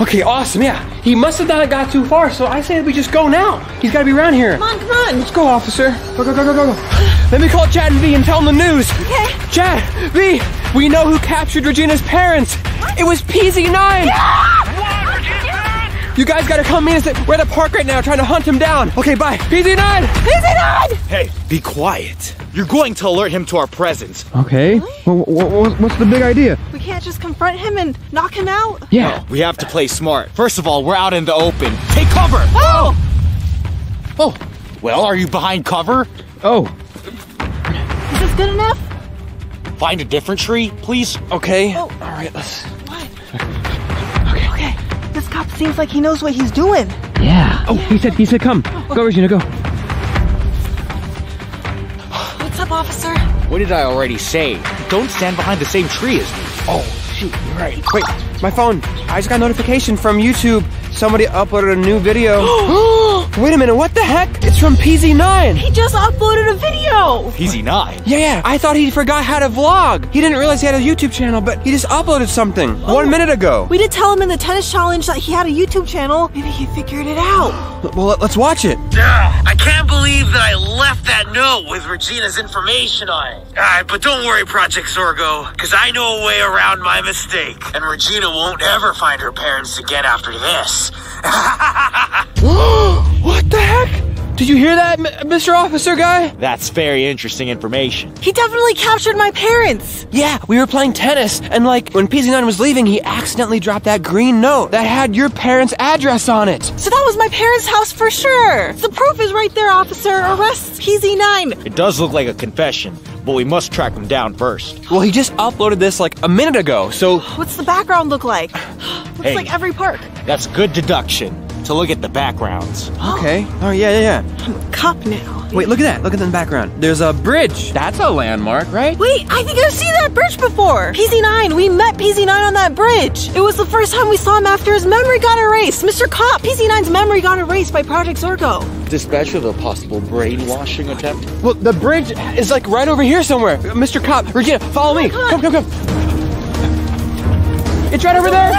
Okay, awesome, yeah. He must have not got too far, so I say we just go now. He's gotta be around here. Come on, come on. Let's go, officer. Go, go, go, go, go. Let me call Chad and V and tell them the news. Okay. Chad, V, we know who captured Regina's parents. What? It was PZ9. Yeah! What, Regina's parents? You guys gotta come meet us. We're at a park right now trying to hunt him down. Okay, bye. PZ9! PZ9! Hey, be quiet. You're going to alert him to our presence. Okay. Really? What's the big idea? We can't just confront him and knock him out? Yeah. No, we have to play smart. First of all, we're out in the open. Take cover! Oh! Oh. Well, are you behind cover? Oh. Is this good enough? Find a different tree, please. Okay. Oh. All right, let's... What? Okay. Okay. This cop seems like he knows what he's doing. Yeah. Oh, yeah. He said come. Oh. Go, Regina, go. Officer. What did I already say? Don't stand behind the same tree as me. Oh, shoot, you're right. Wait, my phone. I just got a notification from YouTube. Somebody uploaded a new video. Wait a minute, what the heck? It's from PZ9. He just uploaded a video. PZ9? Yeah. I thought he forgot how to vlog. He didn't realize he had a YouTube channel, but he just uploaded something 1 minute ago. We did tell him in the tennis challenge that he had a YouTube channel. Maybe he figured it out. Well, let's watch it. I can't believe that I left that note with Regina's information on it. All right, but don't worry, Project Zorgo, because I know a way around my mistake. And Regina won't ever find her parents again after this. What the heck? Did you hear that, Mr. Officer guy? That's very interesting information. He definitely captured my parents. Yeah, we were playing tennis, and like, when PZ9 was leaving, he accidentally dropped that green note that had your parents' address on it. So that was my parents' house for sure. The proof is right there, officer. Arrest PZ9. It does look like a confession, but we must track him down first. Well, he just uploaded this like a minute ago, so... What's the background look like? Looks like every park. That's good deduction. To look at the backgrounds. Okay. Oh, yeah. I'm a cop now. Wait, look at that. Look at the background. There's a bridge. That's a landmark, right? Wait, I think I've seen that bridge before. PZ9, we met PZ9 on that bridge. It was the first time we saw him after his memory got erased. Mr. Cop, PZ9's memory got erased by Project Zorgo. Dispatch with a possible brainwashing attempt. Well, the bridge is like right over here somewhere. Mr. Cop, Regina, follow me. Come, come, come. It's right over there.